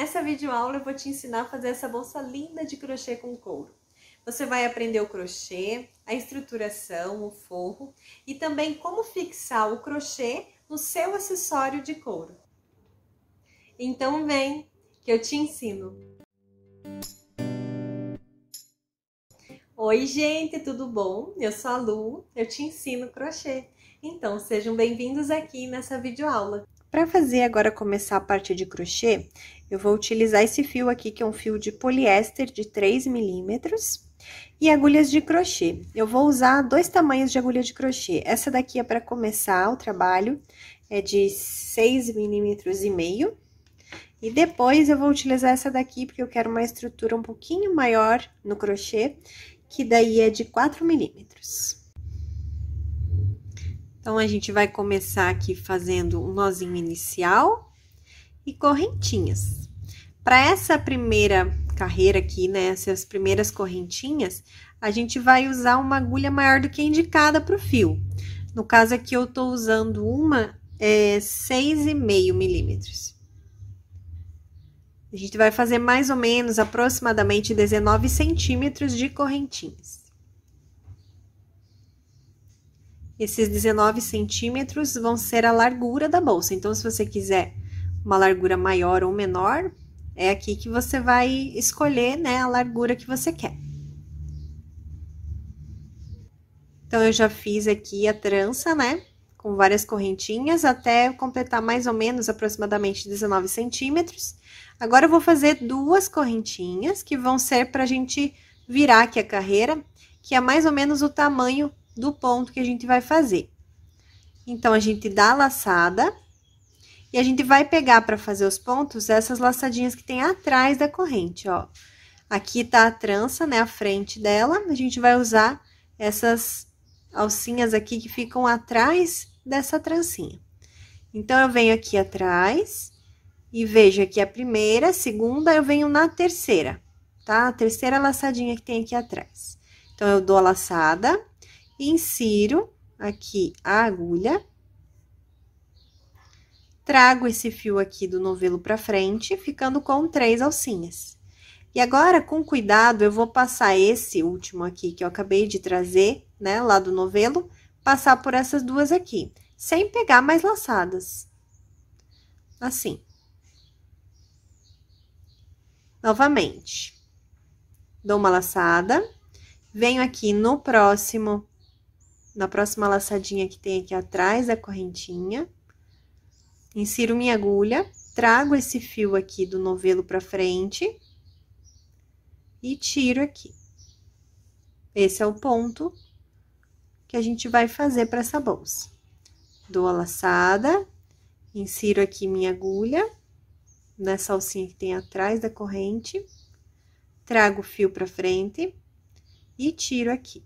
Nessa videoaula eu vou te ensinar a fazer essa bolsa linda de crochê com couro. Você vai aprender o crochê, a estruturação, o forro e também como fixar o crochê no seu acessório de couro. Então vem, que eu te ensino! Oi gente, tudo bom? Eu sou a Lu, eu te ensino crochê. Então sejam bem-vindos aqui nessa videoaula. Para fazer agora começar a parte de crochê, eu vou utilizar esse fio aqui, que é um fio de poliéster de 3 milímetros, e agulhas de crochê. Eu vou usar dois tamanhos de agulha de crochê. Essa daqui é para começar o trabalho, é de 6 milímetros e meio. E depois eu vou utilizar essa daqui, porque eu quero uma estrutura um pouquinho maior no crochê, que daí é de 4 milímetros. Então, a gente vai começar aqui fazendo um nozinho inicial e correntinhas. Para essa primeira carreira aqui, né, essas primeiras correntinhas, a gente vai usar uma agulha maior do que a indicada para o fio. No caso aqui, eu tô usando uma 6,5 milímetros. A gente vai fazer mais ou menos, aproximadamente, 19 centímetros de correntinhas. Esses 19 centímetros vão ser a largura da bolsa. Então, se você quiser uma largura maior ou menor, é aqui que você vai escolher, né, a largura que você quer. Então, eu já fiz aqui a trança, né, com várias correntinhas, até completar mais ou menos, aproximadamente, 19 centímetros. Agora, eu vou fazer duas correntinhas, que vão ser pra gente virar aqui a carreira, que é mais ou menos o tamanho do ponto que a gente vai fazer. Então, a gente dá a laçada e a gente vai pegar para fazer os pontos essas laçadinhas que tem atrás da corrente, ó. Aqui tá a trança, né, a frente dela, a gente vai usar essas alcinhas aqui que ficam atrás dessa trancinha. Então, eu venho aqui atrás e vejo aqui a primeira, a segunda, eu venho na terceira, tá? A terceira laçadinha que tem aqui atrás. Então, eu dou a laçada, insiro aqui a agulha, trago esse fio aqui do novelo pra frente, ficando com 3 alcinhas. E agora, com cuidado, eu vou passar esse último aqui que eu acabei de trazer, né, lá do novelo, passar por essas duas aqui, sem pegar mais laçadas. Assim. Novamente. Dou uma laçada, venho aqui no próximo... Na próxima laçadinha que tem aqui atrás da correntinha, insiro minha agulha, trago esse fio aqui do novelo pra frente e tiro aqui. Esse é o ponto que a gente vai fazer pra essa bolsa. Dou a laçada, insiro aqui minha agulha, nessa alcinha que tem atrás da corrente, trago o fio pra frente e tiro aqui.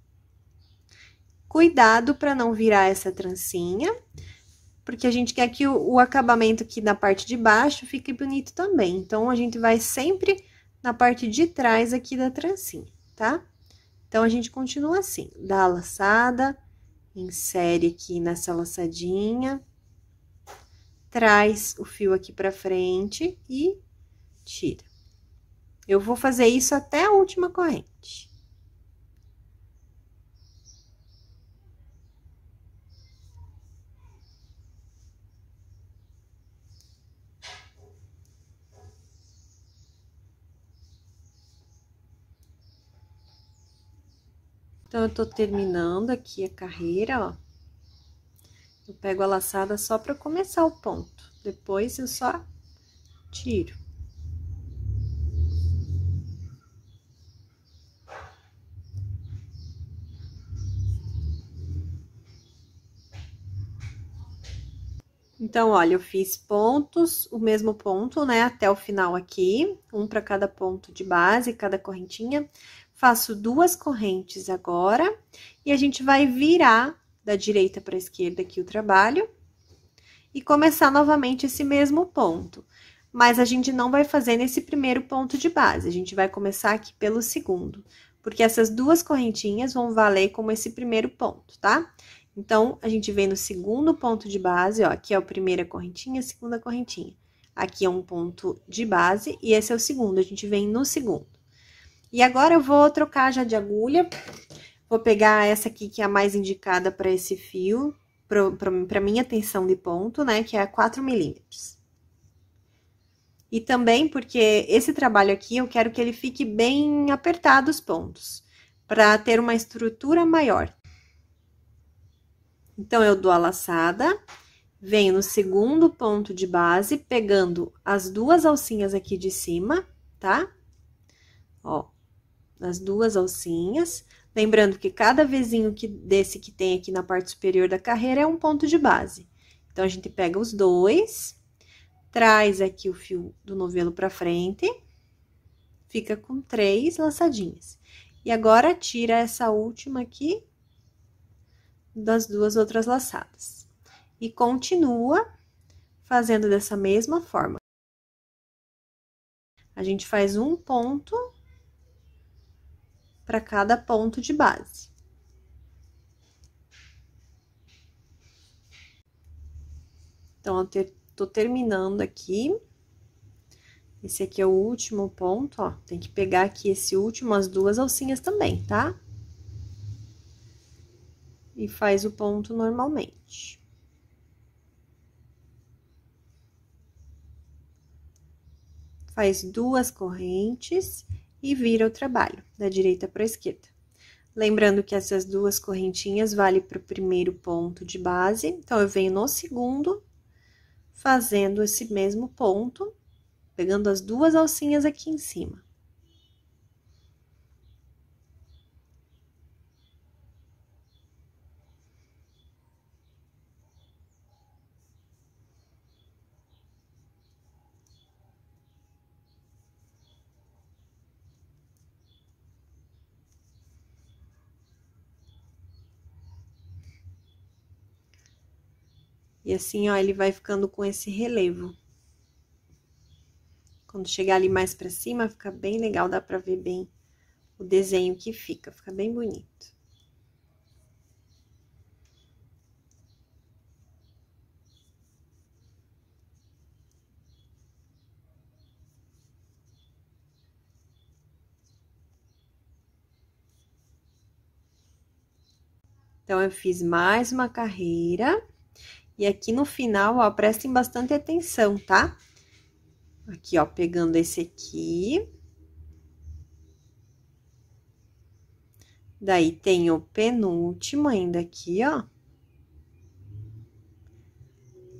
Cuidado para não virar essa trancinha, porque a gente quer que o acabamento aqui na parte de baixo fique bonito também. Então, a gente vai sempre na parte de trás aqui da trancinha, tá? Então, a gente continua assim. Dá a laçada, insere aqui nessa laçadinha, traz o fio aqui pra frente e tira. Eu vou fazer isso até a última corrente. Então, eu tô terminando aqui a carreira, ó. Eu pego a laçada só pra começar o ponto. Depois, eu só tiro. Então, olha, eu fiz pontos, o mesmo ponto, né, até o final aqui. Um pra cada ponto de base, cada correntinha. Faço duas correntes agora e a gente vai virar da direita para a esquerda aqui o trabalho e começar novamente esse mesmo ponto. Mas a gente não vai fazer nesse primeiro ponto de base, a gente vai começar aqui pelo segundo, porque essas duas correntinhas vão valer como esse primeiro ponto, tá? Então, a gente vem no segundo ponto de base, ó, aqui é a primeira correntinha, a segunda correntinha. Aqui é um ponto de base e esse é o segundo, a gente vem no segundo. E agora eu vou trocar já de agulha, vou pegar essa aqui que é a mais indicada para esse fio, para minha tensão de ponto, né, que é 4 milímetros. E também porque esse trabalho aqui eu quero que ele fique bem apertado os pontos, para ter uma estrutura maior. Então, eu dou a laçada, venho no segundo ponto de base, pegando as duas alcinhas aqui de cima, tá? Ó, as duas alcinhas. Lembrando que cada vezinho desse que tem aqui na parte superior da carreira é um ponto de base. Então, a gente pega os dois, traz aqui o fio do novelo pra frente, fica com 3 laçadinhas. E agora, tira essa última aqui das duas outras laçadas. E continua fazendo dessa mesma forma. A gente faz um ponto para cada ponto de base. Então, tô terminando aqui. Esse aqui é o último ponto, ó. Tem que pegar aqui esse último, as duas alcinhas também, tá? E faz o ponto normalmente. Faz 2 correntes e vira o trabalho, da direita para a esquerda. Lembrando que essas 2 correntinhas vale para o primeiro ponto de base. Então, eu venho no segundo, fazendo esse mesmo ponto, pegando as duas alcinhas aqui em cima. E assim, ó, ele vai ficando com esse relevo. Quando chegar ali mais pra cima, fica bem legal, dá pra ver bem o desenho que fica, fica bem bonito. Então, eu fiz mais uma carreira. E aqui no final, ó, prestem bastante atenção, tá? Aqui, ó, pegando esse aqui. Daí, tem o penúltimo ainda aqui, ó.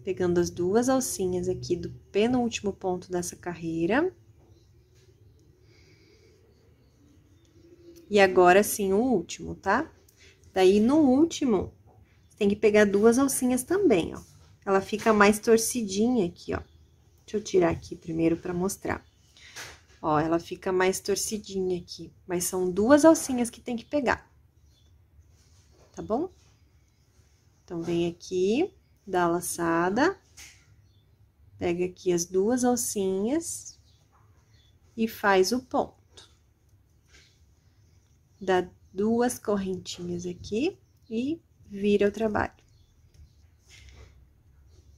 Pegando as duas alcinhas aqui do penúltimo ponto dessa carreira. E agora, sim, o último, tá? Daí, no último... Tem que pegar 2 alcinhas também, ó. Ela fica mais torcidinha aqui, ó. Deixa eu tirar aqui primeiro pra mostrar. Ó, ela fica mais torcidinha aqui, mas são 2 alcinhas que tem que pegar. Tá bom? Então, vem aqui, dá a laçada, pega aqui as 2 alcinhas e faz o ponto. Dá 2 correntinhas aqui e... vira o trabalho.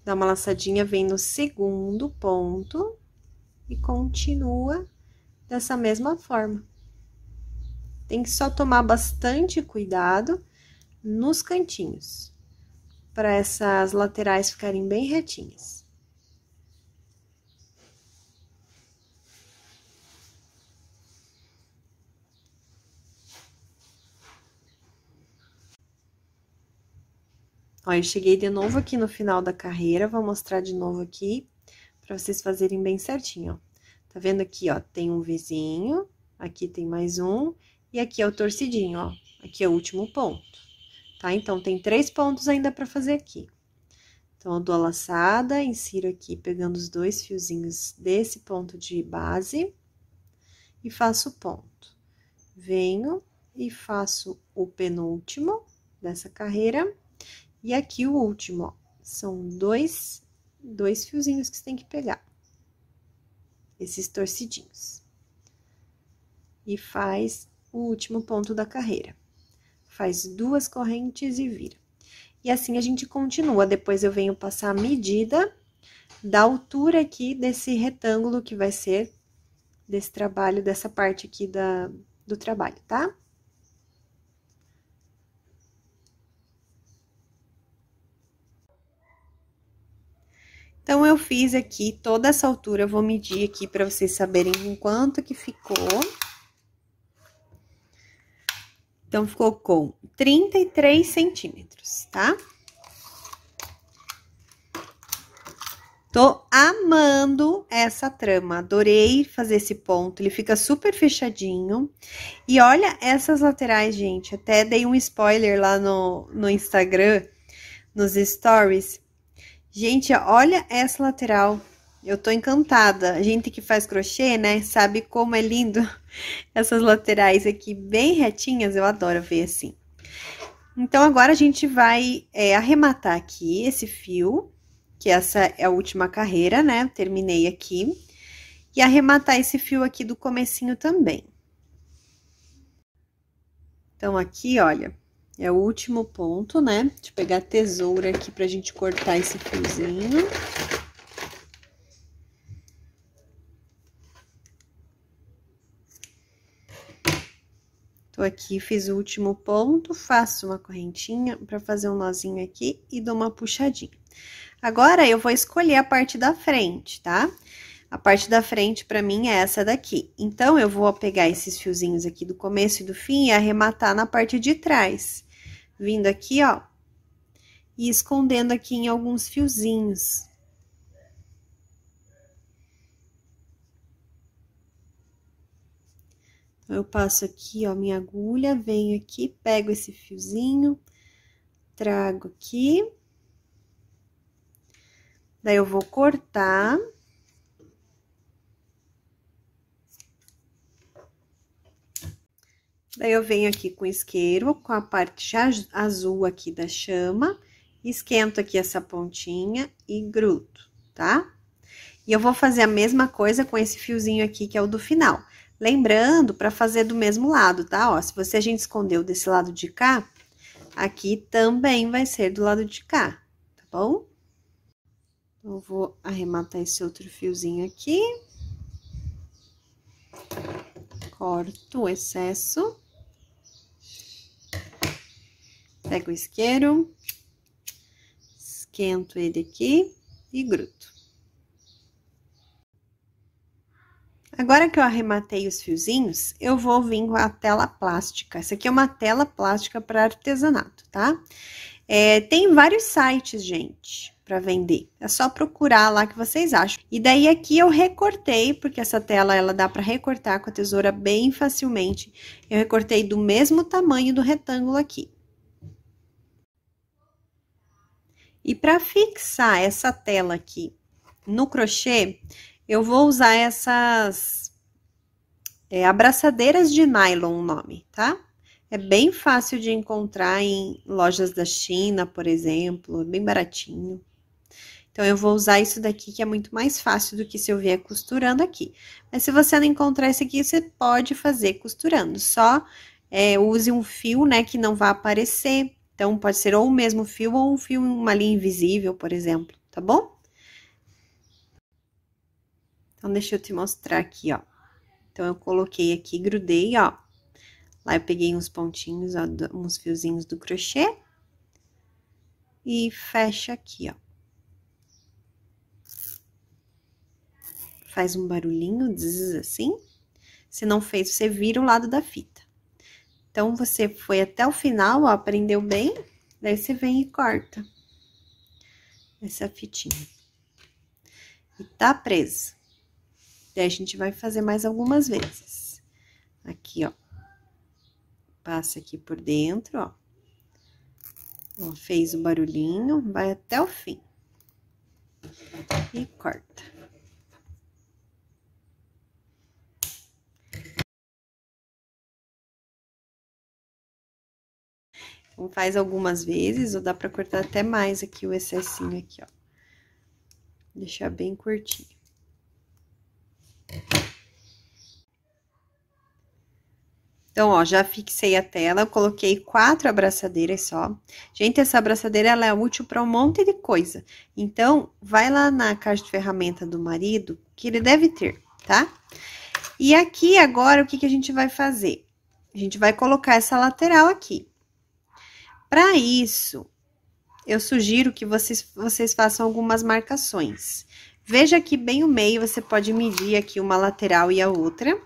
Dá uma laçadinha, vem no segundo ponto e continua dessa mesma forma. Tem que só tomar bastante cuidado nos cantinhos, para essas laterais ficarem bem retinhas. Ó, eu cheguei de novo aqui no final da carreira, vou mostrar de novo aqui, pra vocês fazerem bem certinho, ó. Tá vendo aqui, ó, tem um vizinho, aqui tem mais um, e aqui é o torcidinho, ó. Aqui é o último ponto, tá? Então, tem 3 pontos ainda pra fazer aqui. Então, eu dou a laçada, insiro aqui, pegando os 2 fiozinhos desse ponto de base, e faço o ponto. Venho e faço o penúltimo dessa carreira... E aqui o último, ó, são 2 fiozinhos que você tem que pegar, esses torcidinhos. E faz o último ponto da carreira. Faz 2 correntes e vira. E assim a gente continua, depois eu venho passar a medida da altura aqui desse retângulo que vai ser desse trabalho, dessa parte aqui do trabalho, tá? Então, eu fiz aqui toda essa altura, eu vou medir aqui para vocês saberem com quanto que ficou. Então, ficou com 33 centímetros, tá? Tô amando essa trama, adorei fazer esse ponto, ele fica super fechadinho. E olha essas laterais, gente, até dei um spoiler lá no Instagram, nos stories. Gente, olha essa lateral, eu tô encantada. A gente que faz crochê, né, sabe como é lindo essas laterais aqui bem retinhas, eu adoro ver assim. Então, agora a gente vai arrematar aqui esse fio, que essa é a última carreira, né, terminei aqui. E arrematar esse fio aqui do comecinho também. Então, aqui, olha... É o último ponto, né? Deixa eu pegar a tesoura aqui pra gente cortar esse fiozinho. Tô aqui, fiz o último ponto, faço uma correntinha pra fazer um nozinho aqui e dou uma puxadinha. Agora, eu vou escolher a parte da frente, tá? A parte da frente, pra mim, é essa daqui. Então, eu vou pegar esses fiozinhos aqui do começo e do fim e arrematar na parte de trás. Vindo aqui, ó, e escondendo aqui em alguns fiozinhos. Eu passo aqui, ó, minha agulha, venho aqui, pego esse fiozinho, trago aqui. Daí, eu vou cortar. Daí, eu venho aqui com o isqueiro, com a parte já azul aqui da chama, esquento aqui essa pontinha e grudo, tá? E eu vou fazer a mesma coisa com esse fiozinho aqui, que é o do final. Lembrando, pra fazer do mesmo lado, tá? Ó, se você a gente escondeu desse lado de cá, aqui também vai ser do lado de cá, tá bom? Eu vou arrematar esse outro fiozinho aqui. Corto o excesso. Pego o isqueiro, esquento ele aqui e grudo. Agora que eu arrematei os fiozinhos, eu vou vir com a tela plástica. Essa aqui é uma tela plástica para artesanato, tá? Tem vários sites, gente, para vender. É só procurar lá que vocês acham. E daí aqui eu recortei, porque essa tela ela dá para recortar com a tesoura bem facilmente. Eu recortei do mesmo tamanho do retângulo aqui. E para fixar essa tela aqui no crochê, eu vou usar essas abraçadeiras de nylon, o nome, tá? É bem fácil de encontrar em lojas da China, por exemplo, é bem baratinho. Então, eu vou usar isso daqui, que é muito mais fácil do que se eu vier costurando aqui. Mas se você não encontrar esse aqui, você pode fazer costurando. Só use um fio, né, que não vai aparecer. Então, pode ser ou o mesmo fio ou um fio em uma linha invisível, por exemplo, tá bom? Então, deixa eu te mostrar aqui, ó. Então, eu coloquei aqui, grudei, ó. Lá eu peguei uns pontinhos, ó, uns fiozinhos do crochê. E fecha aqui, ó. Faz um barulhinho, diz assim. Se não fez, você vira o lado da fita. Então, você foi até o final, ó, prendeu bem. Daí, você vem e corta essa fitinha. E tá presa. Daí, a gente vai fazer mais algumas vezes. Aqui, ó. Passa aqui por dentro, ó. Ó, fez o barulhinho, vai até o fim. E corta. Faz algumas vezes, ou dá pra cortar até mais aqui o excessinho aqui, ó. Deixar bem curtinho. Então, ó, já fixei a tela, eu coloquei 4 abraçadeiras só. Gente, essa abraçadeira, ela é útil para um monte de coisa. Então, vai lá na caixa de ferramenta do marido, que ele deve ter, tá? E aqui, agora, o que que a gente vai fazer? A gente vai colocar essa lateral aqui. Para isso, eu sugiro que vocês façam algumas marcações. Veja aqui bem o meio, você pode medir aqui uma lateral e a outra.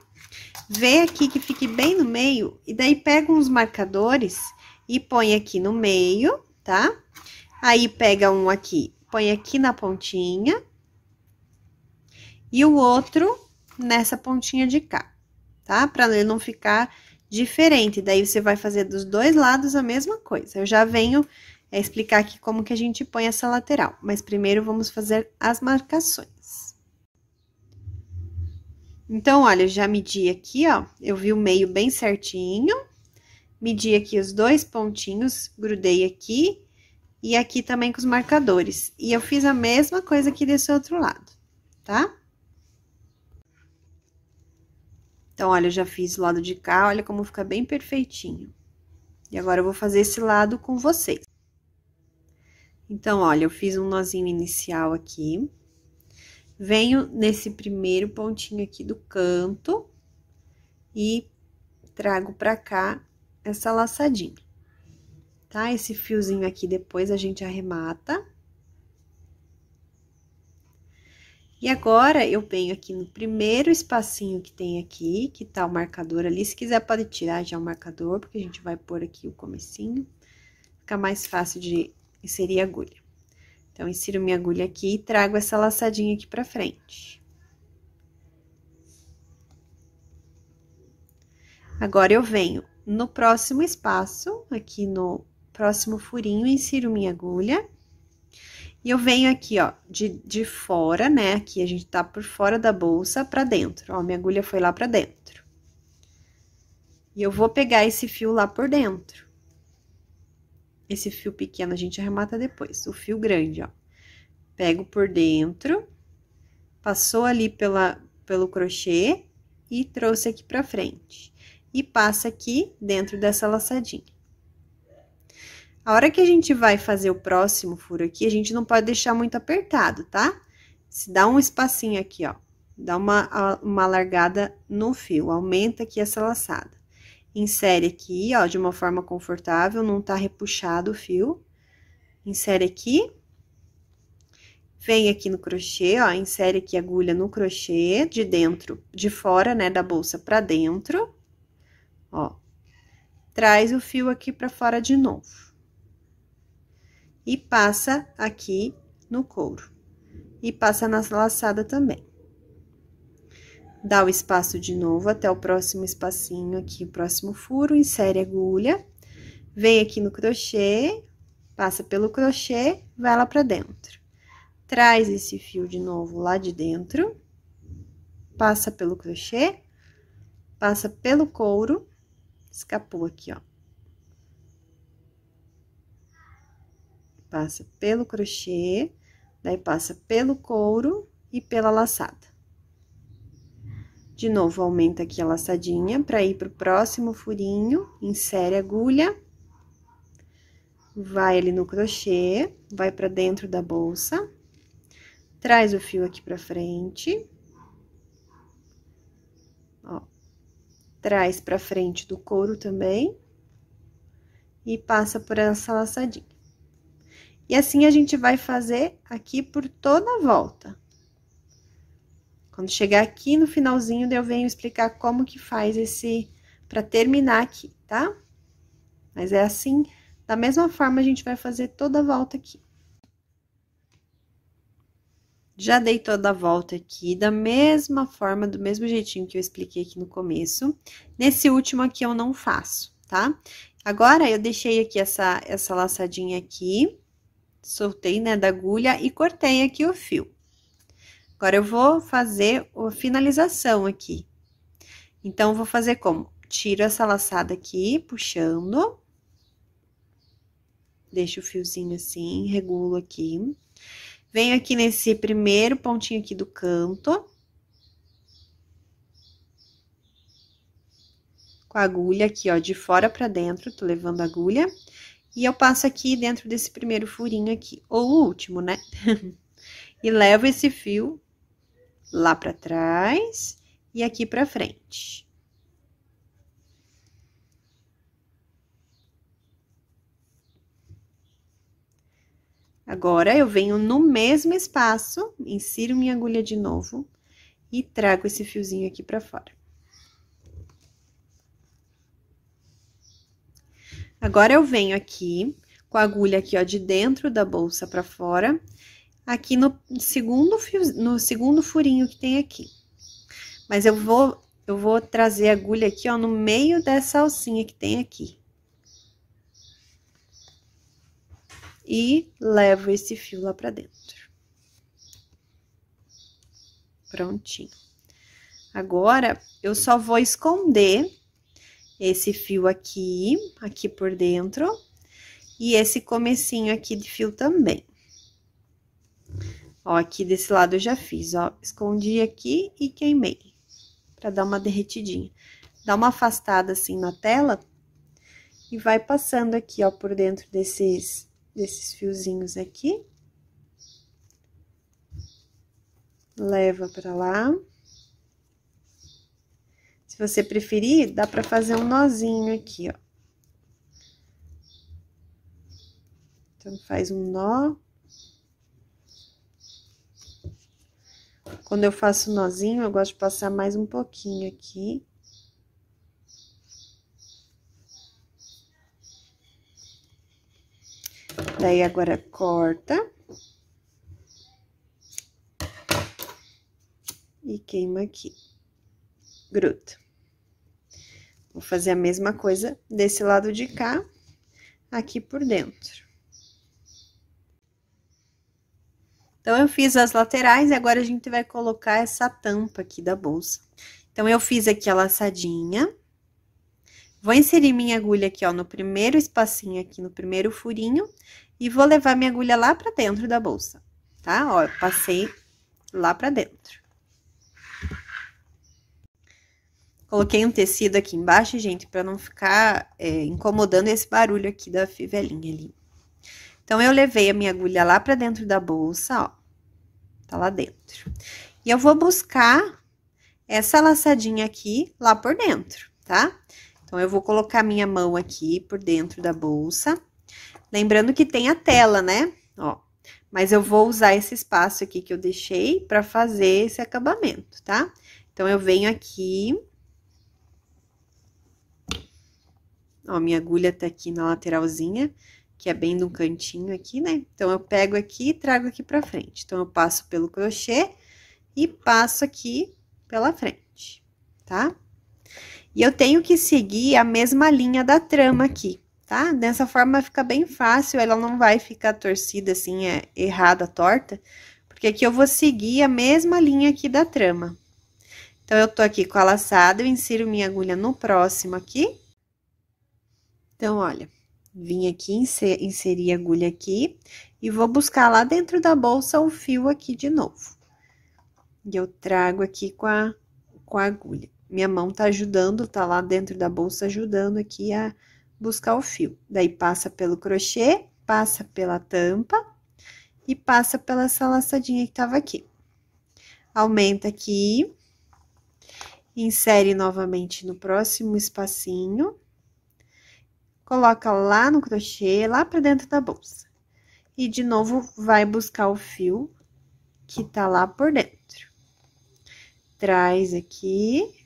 Vê aqui que fique bem no meio, e daí pega uns marcadores e põe aqui no meio, tá? Aí pega um aqui, põe aqui na pontinha, e o outro nessa pontinha de cá, tá? Pra ele não ficar diferente, daí você vai fazer dos dois lados a mesma coisa. Eu já venho explicar aqui como que a gente põe essa lateral, mas primeiro vamos fazer as marcações. Então, olha, eu já medi aqui, ó, eu vi o meio bem certinho, medi aqui os 2 pontinhos, grudei aqui e aqui também com os marcadores. E eu fiz a mesma coisa aqui desse outro lado, tá? Então, olha, eu já fiz o lado de cá, olha como fica bem perfeitinho. E agora eu vou fazer esse lado com vocês. Então, olha, eu fiz um nozinho inicial aqui. Venho nesse primeiro pontinho aqui do canto e trago pra cá essa laçadinha, tá? Esse fiozinho aqui depois a gente arremata. E agora, eu venho aqui no primeiro espacinho que tem aqui, que tá o marcador ali. Se quiser, pode tirar já o marcador, porque a gente vai pôr aqui o comecinho. Fica mais fácil de inserir a agulha. Então, insiro minha agulha aqui e trago essa laçadinha aqui pra frente. Agora, eu venho no próximo espaço, aqui no próximo furinho, insiro minha agulha. E eu venho aqui, ó, de fora, né? Aqui a gente tá por fora da bolsa pra dentro. Ó, minha agulha foi lá pra dentro. E eu vou pegar esse fio lá por dentro. Esse fio pequeno a gente arremata depois, o fio grande, ó. Pego por dentro, passou ali pelo crochê e trouxe aqui pra frente. E passa aqui dentro dessa laçadinha. A hora que a gente vai fazer o próximo furo aqui, a gente não pode deixar muito apertado, tá? Se dá um espacinho aqui, ó, dá uma largada no fio, aumenta aqui essa laçada. Insere aqui, ó, de uma forma confortável, não tá repuxado o fio. Insere aqui. Vem aqui no crochê, ó, insere aqui a agulha no crochê, de dentro, de fora, né, da bolsa pra dentro. Ó. Traz o fio aqui pra fora de novo. E passa aqui no couro. E passa na laçada também. Dá o espaço de novo até o próximo espacinho aqui, o próximo furo, insere a agulha, vem aqui no crochê, passa pelo crochê, vai lá pra dentro. Traz esse fio de novo lá de dentro, passa pelo crochê, passa pelo couro, escapou aqui, ó. Passa pelo crochê, daí passa pelo couro e pela laçada. De novo, aumenta aqui a laçadinha para ir pro próximo furinho, insere a agulha, vai ali no crochê, vai para dentro da bolsa, traz o fio aqui para frente, ó, traz para frente do couro também e passa por essa laçadinha. E assim a gente vai fazer aqui por toda a volta. Quando chegar aqui no finalzinho, eu venho explicar como que faz esse, pra terminar aqui, tá? Mas é assim, da mesma forma a gente vai fazer toda a volta aqui. Já dei toda a volta aqui, da mesma forma, do mesmo jeitinho que eu expliquei aqui no começo. Nesse último aqui eu não faço, tá? Agora, eu deixei aqui essa laçadinha aqui, soltei, né, da agulha e cortei aqui o fio. Agora, eu vou fazer a finalização aqui. Então, eu vou fazer como? Tiro essa laçada aqui, puxando. Deixo o fiozinho assim, regulo aqui. Venho aqui nesse primeiro pontinho aqui do canto. com a agulha aqui, ó, de fora pra dentro, tô levando a agulha. E eu passo aqui dentro desse primeiro furinho aqui, ou o último, né? E levo esse fio lá pra trás e aqui pra frente. Agora, eu venho no mesmo espaço, insiro minha agulha de novo e trago esse fiozinho aqui pra fora. Agora, eu venho aqui com a agulha aqui, ó, de dentro da bolsa pra fora, aqui no segundo furinho que tem aqui. Mas eu vou trazer a agulha aqui, ó, no meio dessa alcinha que tem aqui. E levo esse fio lá pra dentro. Prontinho. Agora, eu só vou esconder esse fio aqui por dentro, e esse comecinho aqui de fio também. Ó, aqui desse lado eu já fiz, ó, escondi aqui e queimei, pra dar uma derretidinha. Dá uma afastada assim na tela, e vai passando aqui, ó, por dentro desses fiozinhos aqui, leva pra lá. Se você preferir, dá pra fazer um nozinho aqui, ó. Então, faz um nó. Quando eu faço nozinho, eu gosto de passar mais um pouquinho aqui. Daí, agora, corta. E queima aqui. Gruda. Vou fazer a mesma coisa desse lado de cá, aqui por dentro. Então, eu fiz as laterais e agora a gente vai colocar essa tampa aqui da bolsa. Então, eu fiz aqui a laçadinha. Vou inserir minha agulha aqui, ó, no primeiro espacinho aqui, no primeiro furinho, e vou levar minha agulha lá pra dentro da bolsa, tá? Ó, eu passei lá pra dentro. Coloquei um tecido aqui embaixo, gente, pra não ficar incomodando esse barulho aqui da fivelinha ali. Então, eu levei a minha agulha lá pra dentro da bolsa, ó, tá lá dentro. E eu vou buscar essa laçadinha aqui lá por dentro, tá? Então, eu vou colocar minha mão aqui por dentro da bolsa. Lembrando que tem a tela, né? Ó, mas eu vou usar esse espaço aqui que eu deixei pra fazer esse acabamento, tá? Então, eu venho aqui. Ó, minha agulha tá aqui na lateralzinha, que é bem no cantinho aqui, né? Então, eu pego aqui e trago aqui pra frente. Então, eu passo pelo crochê e passo aqui pela frente, tá? E eu tenho que seguir a mesma linha da trama aqui, tá? Dessa forma fica bem fácil, ela não vai ficar torcida assim, errada, torta. Porque aqui eu vou seguir a mesma linha aqui da trama. Então, eu tô aqui com a laçada, eu insiro minha agulha no próximo aqui. Então, olha, vim aqui, inseri a agulha aqui e vou buscar lá dentro da bolsa o fio aqui de novo. E eu trago aqui com a agulha. Minha mão tá ajudando, tá lá dentro da bolsa ajudando aqui a buscar o fio. Daí, passa pelo crochê, passa pela tampa e passa pela essa laçadinha que tava aqui. Aumenta aqui, insere novamente no próximo espacinho, coloca lá no crochê, lá pra dentro da bolsa. E, de novo, vai buscar o fio que tá lá por dentro. Traz aqui.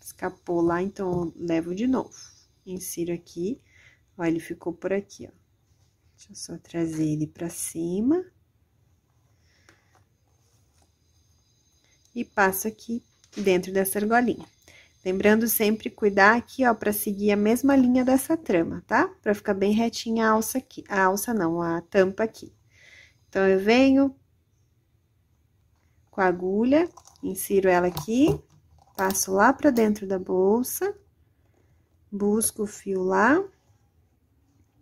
Escapou lá, então, eu levo de novo. Insiro aqui, ó, ele ficou por aqui, ó. Deixa eu só trazer ele pra cima. E passo aqui dentro dessa argolinha. Lembrando sempre cuidar aqui, ó, pra seguir a mesma linha dessa trama, tá? Pra ficar bem retinha a alça aqui, a alça não, a tampa aqui. Então, eu venho com a agulha, insiro ela aqui. Passo lá pra dentro da bolsa, busco o fio lá,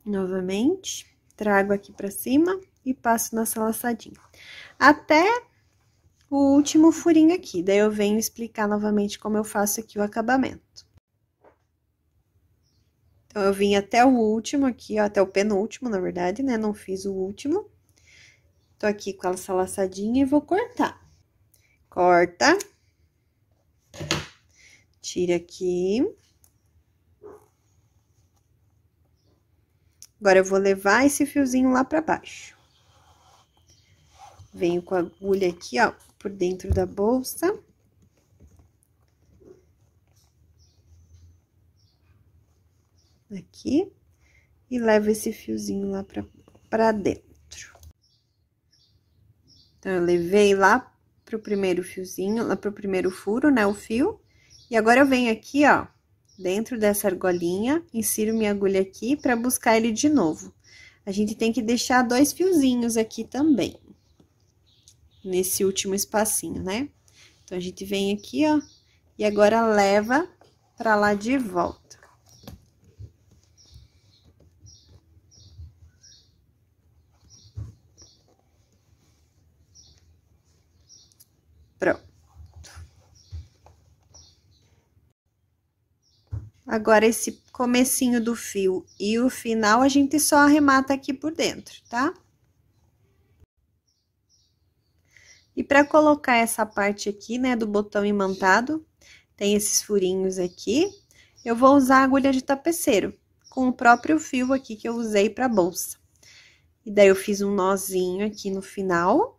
novamente, trago aqui pra cima e passo na sala assadinha. Até o último furinho aqui, daí eu venho explicar novamente como eu faço aqui o acabamento. Então, eu vim até o último aqui, ó, até o penúltimo, na verdade, né? Não fiz o último. Tô aqui com essa laçadinha e vou cortar. Corta. Tira aqui. Agora, eu vou levar esse fiozinho lá pra baixo. Venho com a agulha aqui, ó, por dentro da bolsa. Aqui. E levo esse fiozinho lá pra dentro. Então, eu levei lá pro primeiro fiozinho, lá pro primeiro furo, né, o fio. E agora, eu venho aqui, ó, dentro dessa argolinha, insiro minha agulha aqui pra buscar ele de novo. A gente tem que deixar dois fiozinhos aqui também, nesse último espacinho, né? Então, a gente vem aqui, ó, e agora leva pra lá de volta. Pronto. Agora, esse comecinho do fio e o final, a gente só arremata aqui por dentro, tá? E pra colocar essa parte aqui, né, do botão imantado, tem esses furinhos aqui, eu vou usar a agulha de tapeceiro, com o próprio fio aqui que eu usei pra bolsa. E daí, eu fiz um nozinho aqui no final.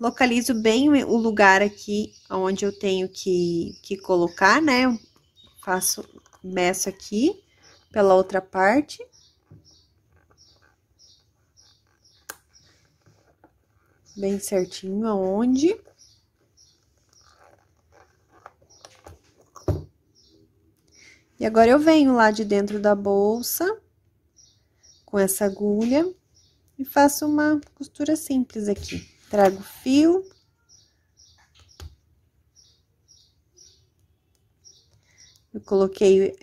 Localizo bem o lugar aqui onde eu tenho que colocar, né? Faço, meço aqui pela outra parte. Bem certinho aonde. E agora, eu venho lá de dentro da bolsa, com essa agulha, e faço uma costura simples aqui. Trago o fio. Eu coloquei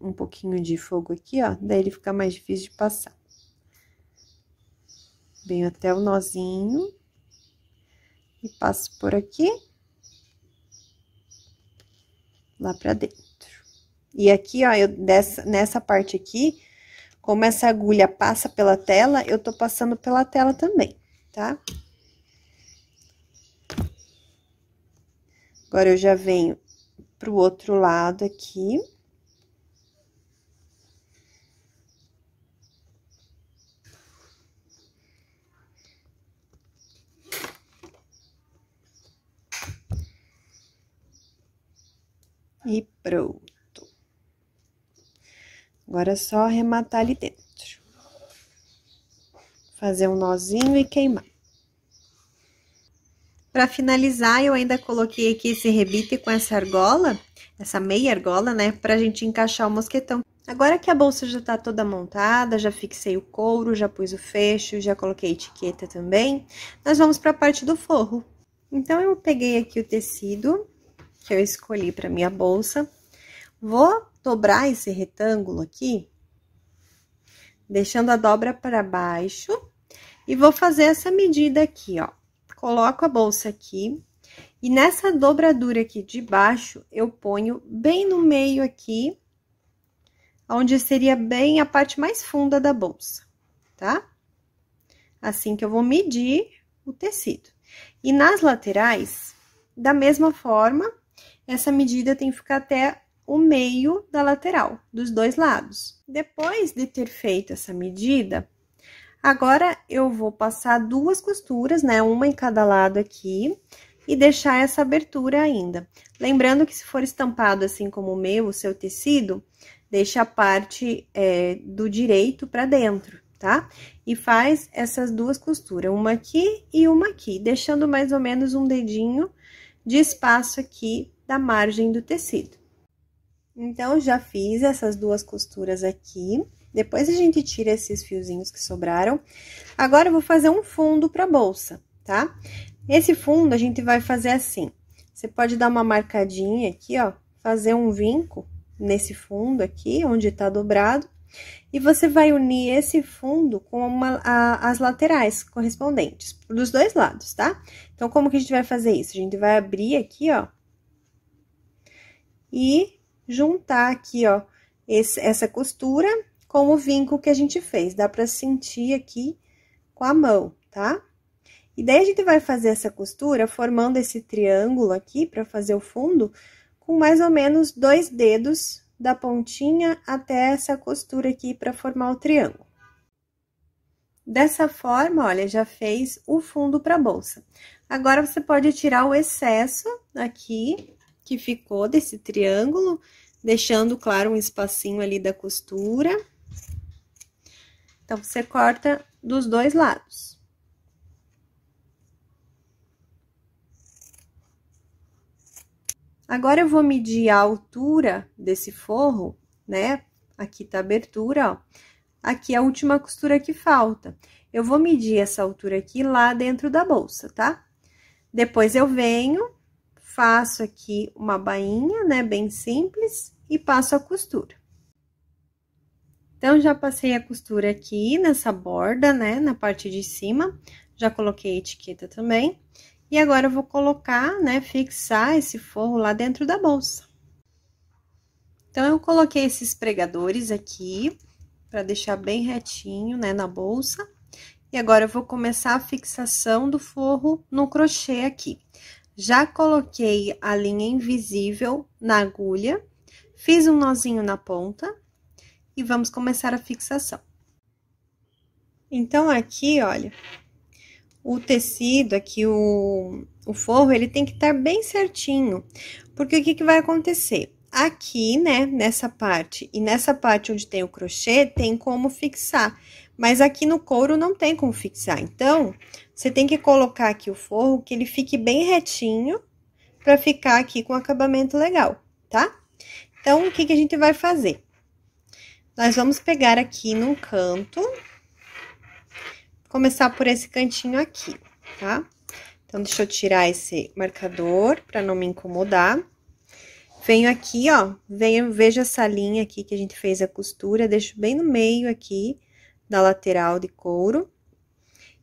um pouquinho de fogo aqui, ó, daí ele fica mais difícil de passar. Venho até o nozinho e passo por aqui, lá pra dentro. E aqui, ó, eu nessa parte aqui, como essa agulha passa pela tela, eu tô passando pela tela também, tá? Agora, eu já venho pro outro lado aqui. E pronto. Agora, é só arrematar ali dentro. Fazer um nozinho e queimar. Pra finalizar, eu ainda coloquei aqui esse rebite com essa argola, essa meia argola, né, pra gente encaixar o mosquetão. Agora que a bolsa já tá toda montada, já fixei o couro, já pus o fecho, já coloquei a etiqueta também, nós vamos pra parte do forro. Então, eu peguei aqui o tecido que eu escolhi pra minha bolsa, vou dobrar esse retângulo aqui, deixando a dobra pra baixo, e vou fazer essa medida aqui, ó. Coloco a bolsa aqui, e nessa dobradura aqui de baixo, eu ponho bem no meio aqui, onde seria bem a parte mais funda da bolsa, tá? Assim que eu vou medir o tecido. E nas laterais, da mesma forma, essa medida tem que ficar até o meio da lateral, dos dois lados. Depois de ter feito essa medida... Agora, eu vou passar duas costuras, né, uma em cada lado aqui, e deixar essa abertura ainda. Lembrando que se for estampado assim como o meu, o seu tecido, deixa a parte do direito pra dentro, tá? E faz essas duas costuras, uma aqui e uma aqui, deixando mais ou menos um dedinho de espaço aqui da margem do tecido. Então, já fiz essas duas costuras aqui. Depois, a gente tira esses fiozinhos que sobraram. Agora, eu vou fazer um fundo pra bolsa, tá? Esse fundo, a gente vai fazer assim. Você pode dar uma marcadinha aqui, ó. Fazer um vinco nesse fundo aqui, onde tá dobrado. E você vai unir esse fundo com as laterais correspondentes, dos dois lados, tá? Então, como que a gente vai fazer isso? A gente vai abrir aqui, ó, e juntar aqui, ó, essa costura com o vinco que a gente fez. Dá pra sentir aqui com a mão, tá? E daí, a gente vai fazer essa costura formando esse triângulo aqui, pra fazer o fundo, com mais ou menos 2 dedos da pontinha até essa costura aqui pra formar o triângulo. Dessa forma, olha, já fez o fundo pra bolsa. Agora, você pode tirar o excesso aqui, que ficou desse triângulo, deixando, claro, um espacinho ali da costura. Então, você corta dos dois lados. Agora, eu vou medir a altura desse forro, né? Aqui tá a abertura, ó. Aqui é a última costura que falta. Eu vou medir essa altura aqui lá dentro da bolsa, tá? Depois, eu venho, faço aqui uma bainha, né? Bem simples, e passo a costura. Então, já passei a costura aqui nessa borda, né? Na parte de cima. Já coloquei a etiqueta também. E agora, eu vou colocar, né, fixar esse forro lá dentro da bolsa. Então, eu coloquei esses pregadores aqui, pra deixar bem retinho, né, na bolsa. E agora, eu vou começar a fixação do forro no crochê aqui. Já coloquei a linha invisível na agulha, fiz um nozinho na ponta e vamos começar a fixação. Então, aqui, olha... O tecido aqui, o forro, ele tem que estar bem certinho, porque o que que vai acontecer? Aqui, né, nessa parte e nessa parte onde tem o crochê, tem como fixar, mas aqui no couro não tem como fixar. Então, você tem que colocar aqui o forro, que ele fique bem retinho, pra ficar aqui com acabamento legal, tá? Então, o que que a gente vai fazer? Nós vamos pegar aqui num canto... Começar por esse cantinho aqui, tá? Então, deixa eu tirar esse marcador pra não me incomodar. Venho aqui, ó, vejo essa linha aqui que a gente fez a costura, deixo bem no meio aqui da lateral de couro.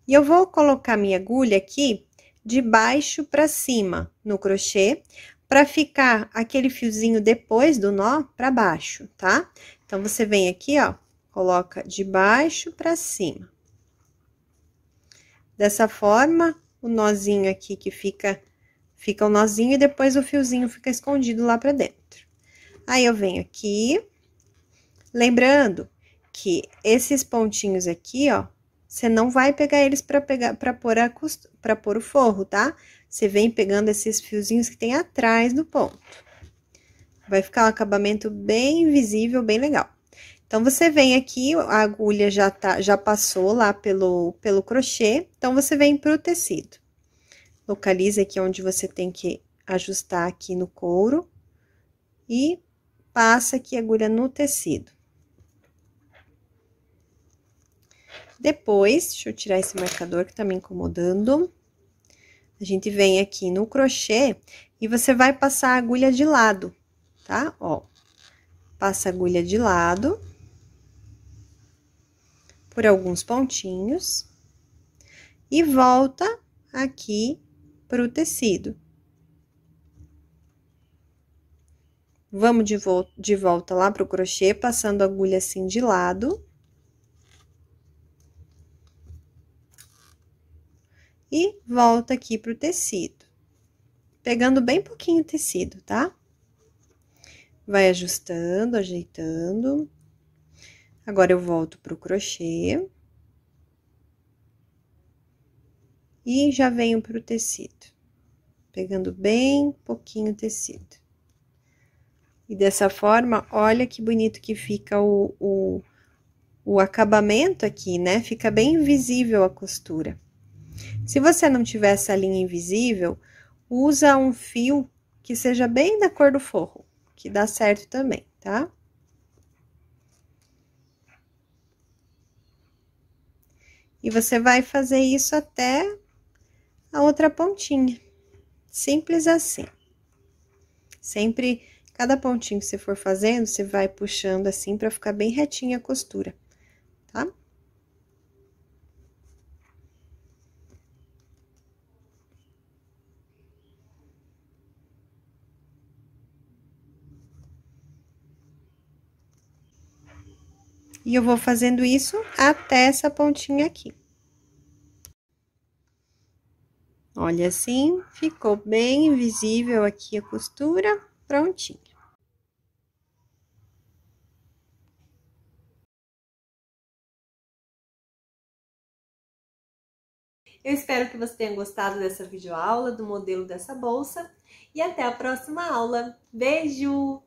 E eu vou colocar minha agulha aqui de baixo pra cima no crochê, pra ficar aquele fiozinho depois do nó pra baixo, tá? Então, você vem aqui, ó, coloca de baixo pra cima. Dessa forma, o nozinho aqui que fica o nozinho e depois o fiozinho fica escondido lá pra dentro. Aí, eu venho aqui, lembrando que esses pontinhos aqui, ó, você não vai pegar eles pra pôr o forro, tá? Você vem pegando esses fiozinhos que tem atrás do ponto. Vai ficar um acabamento bem visível, bem legal. Então, você vem aqui, a agulha já passou lá pelo crochê, então, você vem pro tecido. Localiza aqui onde você tem que ajustar aqui no couro e passa aqui a agulha no tecido. Depois, deixa eu tirar esse marcador que tá me incomodando. A gente vem aqui no crochê e você vai passar a agulha de lado, tá? Ó, passa a agulha de lado... por alguns pontinhos, e volta aqui pro tecido. Vamos de volta lá pro crochê, passando a agulha assim de lado. E volta aqui pro tecido. Pegando bem pouquinho o tecido, tá? Vai ajustando, ajeitando... Agora, eu volto pro crochê. E já venho pro tecido. Pegando bem pouquinho tecido. E dessa forma, olha que bonito que fica o acabamento aqui, né? Fica bem visível a costura. Se você não tiver essa linha invisível, usa um fio que seja bem da cor do forro, que dá certo também, tá? E você vai fazer isso até a outra pontinha. Simples assim. Sempre Cada pontinho que você for fazendo, você vai puxando assim pra ficar bem retinha a costura, tá? E eu vou fazendo isso até essa pontinha aqui. Olha assim, ficou bem visível aqui a costura, prontinha. Eu espero que você tenha gostado dessa videoaula, do modelo dessa bolsa. E até a próxima aula. Beijo!